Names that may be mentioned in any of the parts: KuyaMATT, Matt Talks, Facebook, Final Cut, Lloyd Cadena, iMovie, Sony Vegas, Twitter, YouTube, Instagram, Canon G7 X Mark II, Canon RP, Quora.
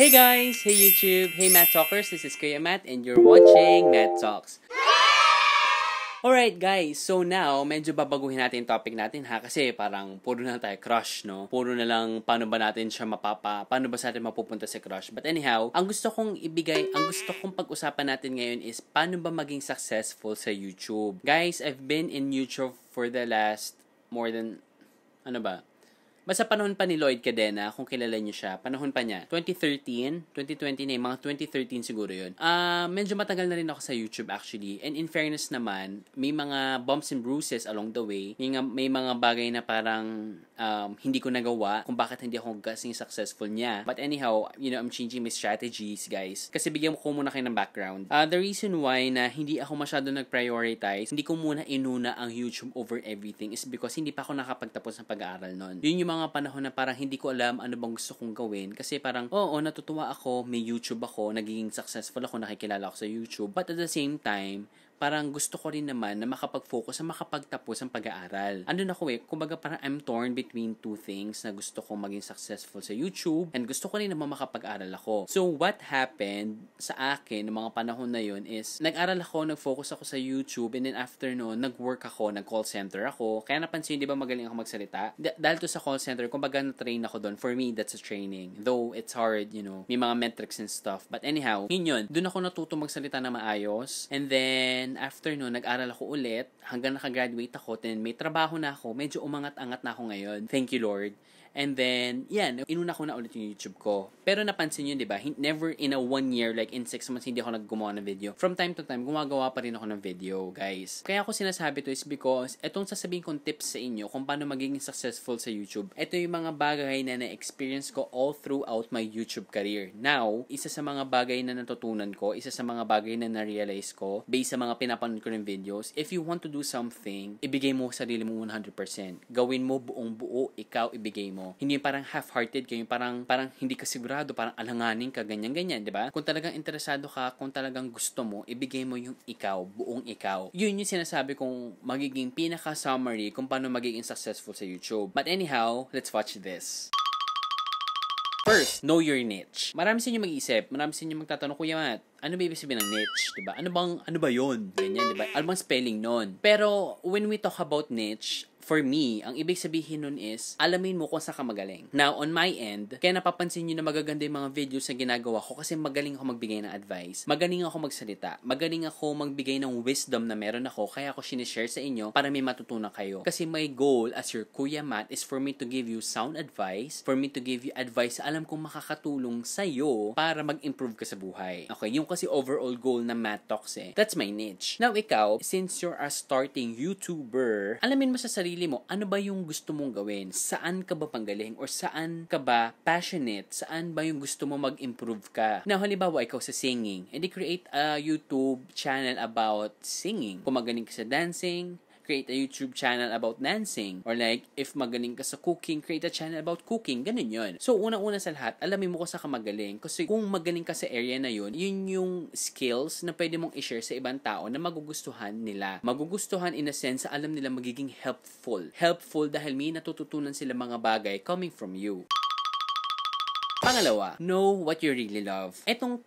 Hey guys! Hey YouTube! Hey Matt Talkers! This is Kuya Matt and you're watching Matt Talks. Alright guys, so now, medyo babaguhin natin yung topic natin ha, kasi parang puro na tayo crush, no? Puro na lang paano ba natin siya paano ba sa atin mapupunta sa crush. But anyhow, ang gusto kong pag-usapan natin ngayon is paano ba maging successful sa YouTube. Guys, I've been in YouTube for the last more than, basta panahon pa ni Lloyd Cadena, kung kilala niyo siya, panahon pa niya. 2013, 2020 na, mga 2013 siguro yun. Medyo matagal na rin ako sa YouTube actually. And in fairness naman, may mga bumps and bruises along the way. May mga bagay na parang hindi ko nagawa kung bakit hindi ako kasing successful niya. But anyhow, you know, I'm changing my strategies, guys. Kasi bigyan ko muna kayo ng background. The reason why na hindi ako masyado nag-prioritize, hindi ko muna inuna ang YouTube over everything is because hindi pa ako nakapagtapos ng pag-aaral nun. Yun yung mga panahon na parang hindi ko alam ano bang gusto kong gawin kasi parang natutuwa ako, may YouTube ako, nagiging successful ako, nakikilala ako sa YouTube, but at the same time parang gusto ko rin naman na makapag-focus, na makapagtapos ang pag-aaral. Andun ako eh, kumbaga parang I'm torn between two things na gusto kong maging successful sa YouTube and gusto ko rin naman makapag-aral ako. So what happened sa akin ng mga panahon na yun is, nag-aral ako, nag-focus ako sa YouTube and then after noon, nag-work ako, nag-call center ako. Kaya napansin, di ba magaling ako magsalita? Dahil to sa call center, kumbaga na-train ako doon. For me, that's a training. Though it's hard, you know, may mga metrics and stuff. But anyhow, yun. Doon ako natuto magsalita na maayos and then after noon, nag-aral ako ulit hanggang nakagraduate ako, then may trabaho na ako, medyo umangat-angat na ako ngayon, thank you Lord. And then, yan, inuna ko na ulit yung YouTube ko. Pero napansin yun, diba? Never in a 1 year, like in 6 months, hindi ako naggumawa ng video. From time to time, gumagawa pa rin ako ng video, guys. Kaya ako sinasabi to is because, etong sasabihin kong tips sa inyo kung paano magiging successful sa YouTube. Ito yung mga bagay na na-experience ko all throughout my YouTube career. Now, isa sa mga bagay na natutunan ko, isa sa mga bagay na na-realize ko, based sa mga pinapanood ko ng videos, if you want to do something, ibigay mo sarili mo 100%. Gawin mo buong buo, ikaw ibigay mo. Hindi parang half-hearted kayo, parang hindi ka sigurado, parang alanganin ka, ganyan-ganyan, di ba? Kung talagang interesado ka, kung talagang gusto mo, ibigay mo yung ikaw, buong ikaw. Yun yung sinasabi kong magiging pinaka-summary kung paano magiging successful sa YouTube. But anyhow, let's watch this. First, know your niche. Marami sa inyo mag-iisip, marami sa inyo magtatanong, Kuya Matt, ano ba ibig sabihin ng niche, diba? Ano ba yun? Ganyan, diba? Ano bang spelling nun? Pero, when we talk about niche, for me, ang ibig sabihin nun is, alamin mo kung saan ka magaling. Now, on my end, kaya napapansin nyo na magaganda yung mga videos na ginagawa ko kasi magaling ako magbigay ng advice, magaling ako magsalita, magaling ako magbigay ng wisdom na meron ako, kaya ako sinishare sa inyo para may matutunan kayo. Kasi my goal as your Kuya Matt is for me to give you sound advice, for me to give you advice na alam kong makakatulong sa'yo para mag-improve ka sa buhay. Okay, yung kasi overall goal na Matt Talks eh. That's my niche. Now, ikaw, since you're a starting YouTuber, alamin mo sa sarili mo, ano ba yung gusto mong gawin? Saan ka ba panggaling? Or saan ka ba passionate? Saan ba yung gusto mo mag-improve ka? Now, halimbawa, ikaw sa singing. And they create a YouTube channel about singing. Kung magaling ka sa dancing, create a YouTube channel about dancing. Or like, if magaling ka sa cooking, create a channel about cooking. Ganun yun. So, unang-una sa lahat, alamin mo kung saan ka magaling. Kasi kung magaling ka sa area na yun, yun yung skills na pwede mong i-share sa ibang tao na magugustuhan nila. Magugustuhan in a sense, alam nila magiging helpful. Helpful dahil may natututunan sila mga bagay coming from you. Pangalawa, know what you really love. Itong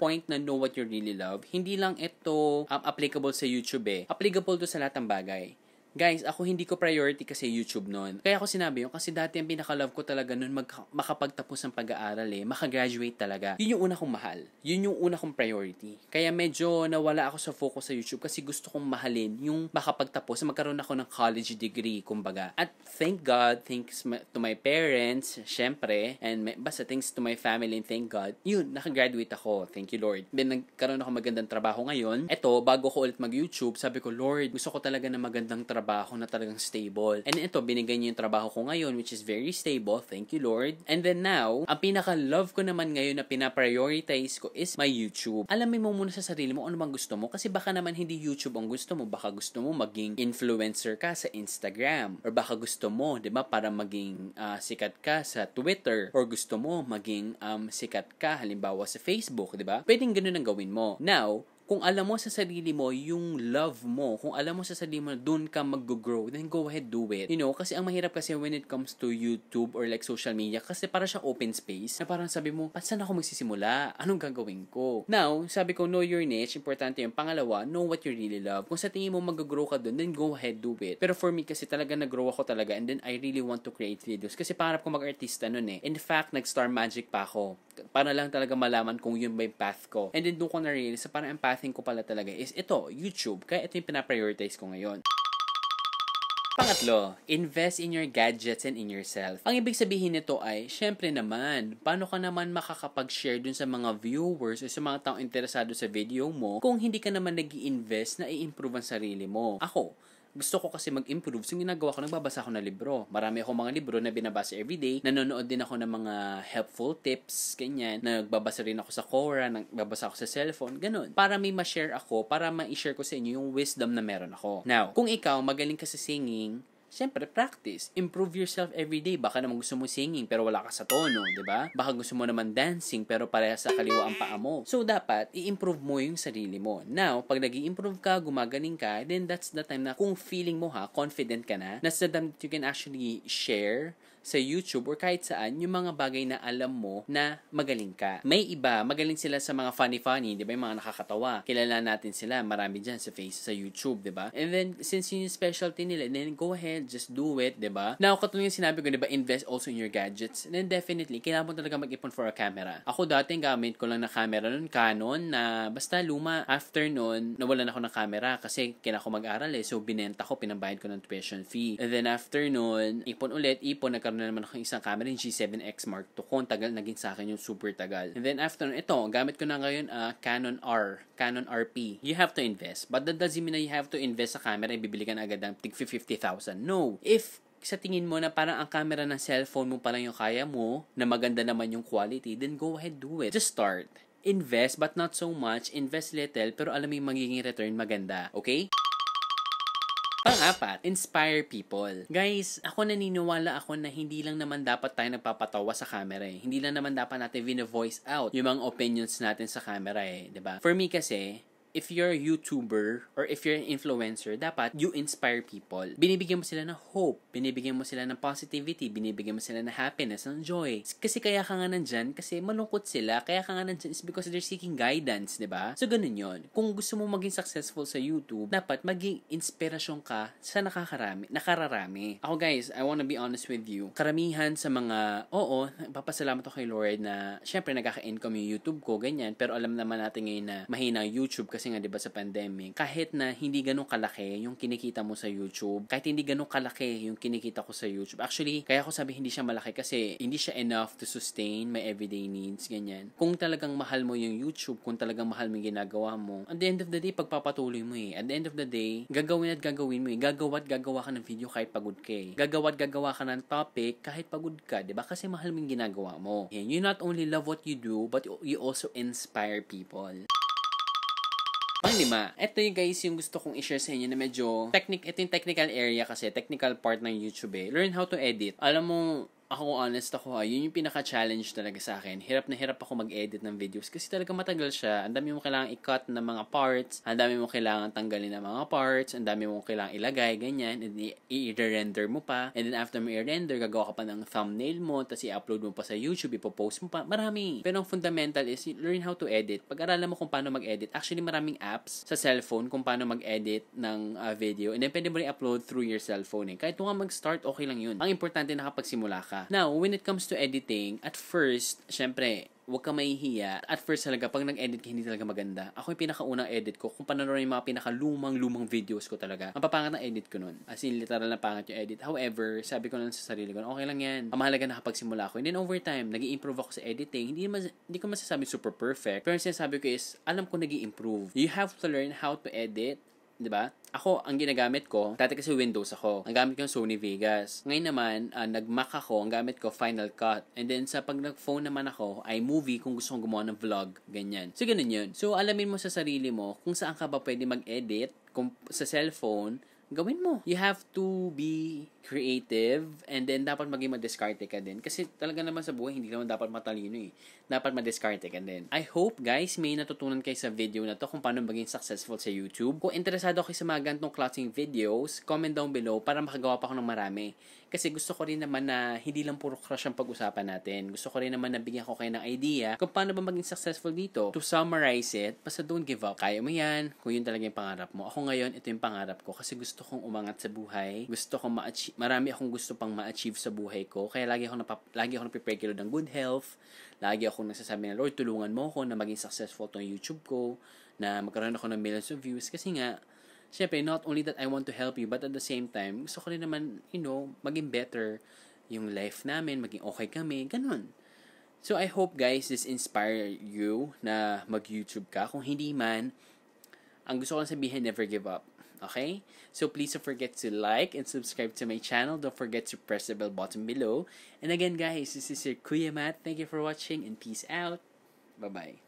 point na know what you really love, hindi lang ito applicable sa YouTube eh. Applicable to sa lahat ng bagay. Guys, ako hindi ko priority kasi YouTube noon. Kaya ako sinabi yun kasi dati ang pinaka-love ko talaga noon makapagtapos ng pag-aaral eh. Makagraduate talaga. Yun yung una kong mahal. Yun yung una kong priority. Kaya medyo nawala ako sa focus sa YouTube kasi gusto kong mahalin yung makapagtapos. Magkaroon ako ng college degree, kumbaga. At thank God, thanks to my parents, syempre, and basta thanks to my family and thank God, yun, nakagraduate ako. Thank you Lord. Then nagkaroon ako magandang trabaho ngayon. Eto, bago ko ulit mag-YouTube, sabi ko, Lord, gusto ko talaga ng magandang trabaho na talagang stable. And ito, binigay niyo yung trabaho ko ngayon, which is very stable. Thank you, Lord. And then now, ang pinaka-love ko naman ngayon na pinaprioritize ko is my YouTube. Alamin mo muna sa sarili mo ano bang gusto mo kasi baka naman hindi YouTube ang gusto mo. Baka gusto mo maging influencer ka sa Instagram or baka gusto mo, di ba, para maging sikat ka sa Twitter or gusto mo maging sikat ka halimbawa sa Facebook, di ba? Pwedeng ganun ang gawin mo. Now, Kung alam mo sa sarili mo yung love mo, kung alam mo sa sarili mo doon ka mag-grow, then go ahead, do it. You know, kasi ang mahirap kasi when it comes to YouTube or like social media, kasi para siyang open space na parang sabi mo, at saan ako magsisimula? Anong gagawin ko? Now, sabi ko, know your niche. Importante yung pangalawa, know what you really love. Kung sa tingin mo mag-grow ka doon, then go ahead, do it. Pero for me kasi talaga nag-grow ako talaga and then I really want to create videos kasi pangarap ko mag-artista noon eh. In fact, nag-Star Magic pa ako. Para lang talaga malaman kung yun ba yung path ko. And then doon ko na-realize sa parang ang pathing ko pala talaga is ito, YouTube. Kaya ito yung pinaprioritize ko ngayon. Pangatlo, invest in your gadgets and in yourself. Ang ibig sabihin nito ay, syempre naman, paano ka naman makakapag-share dun sa mga viewers o sa mga taong interesado sa video mo kung hindi ka naman nag-i-invest na i-improve ang sarili mo. Ako, gusto ko kasi mag-improve. So, yung ginagawa ko, nagbabasa ako ng libro. Marami akong mga libro na binabasa everyday. Nanonood din ako ng mga helpful tips, ganyan. Nagbabasa rin ako sa Quora, nagbabasa ako sa cellphone, ganun. Para may ma-share ako, para ma-share ko sa inyo yung wisdom na meron ako. Now, kung ikaw, magaling ka sa singing, siyempre, practice. Improve yourself every day. Baka naman gusto mo singing pero wala ka sa tono, di ba? Baka gusto mo naman dancing pero pareha sa kaliwa ang paa mo. So, dapat, i-improve mo yung sarili mo. Now, pag nag-i-improve ka, gumagaling ka, then that's the time na kung feeling mo ha, confident ka na, that's the time that you can actually share sa YouTube or kahit saan yung mga bagay na alam mo na magaling ka. May iba, magaling sila sa mga funny-funny, di ba? Yung mga nakakatawa. Kilala natin sila. Marami dyan sa face, sa YouTube, di ba? And then, since yun yung specialty nila, then go ahead, just do it, di ba? Now, katulad yung sinabi ko, di ba? Invest also in your gadgets. And then, definitely, kailangan mo talaga mag-ipon for a camera. Ako dati, gamit ko lang na camera nun, Canon, na basta luma. After nun, nawalan ako ng camera kasi kailangan ko mag-aral eh. So, binenta ko, pinambayad ko ng tuition fee. And then, after nun, ipon ulit, ipon, na naman ako isang camera, yung G7 X Mark II. Kung tagal, naging sa akin yung super tagal. And then after, ito, gamit ko na ngayon, Canon RP. You have to invest. But that doesn't mean na you have to invest sa camera, ibibili ka na agad ng $50,000. No. If sa tingin mo na parang ang camera ng cellphone mo palang yung kaya mo, na maganda naman yung quality, then go ahead, do it. Just start. Invest, but not so much. Invest little, pero alam mo yung magiging return maganda. Okay? Pang-apat, inspire people. Guys, ako naniniwala ako na hindi lang naman dapat tayo nagpapatawa sa camera eh. Hindi lang naman dapat natin vino-voice out yung mga opinions natin sa camera eh, diba? For me kasi, if you're a YouTuber or if you're an influencer, dapat you inspire people. Binibigyan mo sila ng hope, binibigyan mo sila ng positivity, binibigyan mo sila ng happiness, ng joy. Kasi kaya ka nga nandyan, kasi malungkot sila, kaya ka nga nandyan is because they're seeking guidance, diba? So, ganun yun. Kung gusto mo maging successful sa YouTube, dapat maging inspirasyon ka sa nakararami. Ako guys, I wanna be honest with you. Karamihan sa mga, oo, papasalamat ako kay Lord na, syempre nagkaka-income yung YouTube ko, ganyan, pero alam naman natin ngayon na mahina YouTube kasi nga diba sa pandemic, kahit na hindi ganun kalaki yung kinikita mo sa YouTube, kahit hindi ganun kalaki yung kinikita ko sa YouTube, actually, kaya ko sabi hindi siya malaki kasi hindi siya enough to sustain my everyday needs, ganyan. Kung talagang mahal mo yung YouTube, kung talagang mahal mo yung ginagawa mo, at the end of the day, pagpapatuloy mo eh. At the end of the day, gagawin mo eh. Gagawa ka ng video kahit pagod ka eh. Gagawa ka ng topic kahit pagod ka, diba? Kasi mahal mo yung ginagawa mo. And you not only love what you do, but you also inspire people. Panglima, eto yung guys yung gusto kong i-share sa inyo na medyo ito yung technical area kasi, technical part ng YouTube eh. Learn how to edit. Alam mo, ako honest ako ha, yun yung pinaka-challenge talaga sa akin. Hirap na hirap ako mag-edit ng videos kasi talaga matagal siya. Ang dami mo kailangan i-cut ng mga parts, ang dami mo kailangan tanggalin ng mga parts, ang dami mo kailangan ilagay, ganyan, and i-render mo pa. And then after mo i-render, gagawa ka pa ng thumbnail mo, tapos i-upload mo pa sa YouTube, ipopost mo pa. Marami. Pero ang fundamental is learn how to edit. Pag-aralan mo kung paano mag-edit. Actually, maraming apps sa cellphone kung paano mag-edit ng video. And then pwede mo rin i-upload through your cellphone eh. Kahit mo nga mag-start, okay lang yun. Ang importante nakapagsimula ka. Now, when it comes to editing, at first, syempre, huwag ka mahihiya. At first talaga, pag nag-edit ka, hindi talaga maganda. Ako yung pinakaunang edit ko. Kung panonood yung mga pinakalumang videos ko talaga, ang papangat ng edit ko nun. As in, literal na pangat yung edit. However, sabi ko lang sa sarili ko, okay lang yan. Ang mahalaga nakapagsimula ko. And then over time, nag-i-improve ako sa editing. Hindi ko masasabi super perfect. Pero sinasabi ko is, alam ko nag-i-improve. You have to learn how to edit. Diba? Ako, ang ginagamit ko, dati kasi Windows ako. Ang gamit ko yung Sony Vegas. Ngayon naman, nag-Mac ako. Ang gamit ko, Final Cut. And then, sa pag nag-phone naman ako, iMovie kung gusto kong gumawa ng vlog. Ganyan. So, ganun yun. So, alamin mo sa sarili mo kung saan ka ba pwede mag-edit kung sa cellphone, gawin mo. You have to be creative, and then dapat maging madiskarte ka din. Kasi talaga naman sa buhay, hindi naman dapat matalino eh. Dapat madiskarte ka din. I hope guys, may natutunan kayo sa video na to kung paano maging successful sa YouTube. Kung interesado kayo sa mga ganitong klaseng videos, comment down below para makagawa pa ako ng marami. Kasi gusto ko rin naman na hindi lang puro crush ang pag-usapan natin. Gusto ko rin naman na bigyan ko kayo ng idea kung paano ba maging successful dito. To summarize it, basta don't give up. Kaya mo yan kung yun talaga yung pangarap mo. Ako ngayon, ito yung pangarap ko kasi gusto kong umangat sa buhay. Gusto kong ma-achieve. Marami akong gusto pang ma-achieve sa buhay ko. Kaya lagi akong napiprepare ng good health. Lagi akong nagsasabi na, Lord, tulungan mo ako na maging successful tong YouTube ko. Na magkaroon ako ng millions of views. Kasi nga, siyempre, not only that I want to help you, but at the same time, gusto ko rin naman, you know, maging better yung life namin, maging okay kami, ganun. So, I hope guys, this inspire you na mag-YouTube ka. Kung hindi man, ang gusto ko lang sabihin, never give up. Okay? So, please don't forget to like and subscribe to my channel. Don't forget to press the bell button below. And again guys, this is your Kuya Matt. Thank you for watching and peace out. Bye-bye.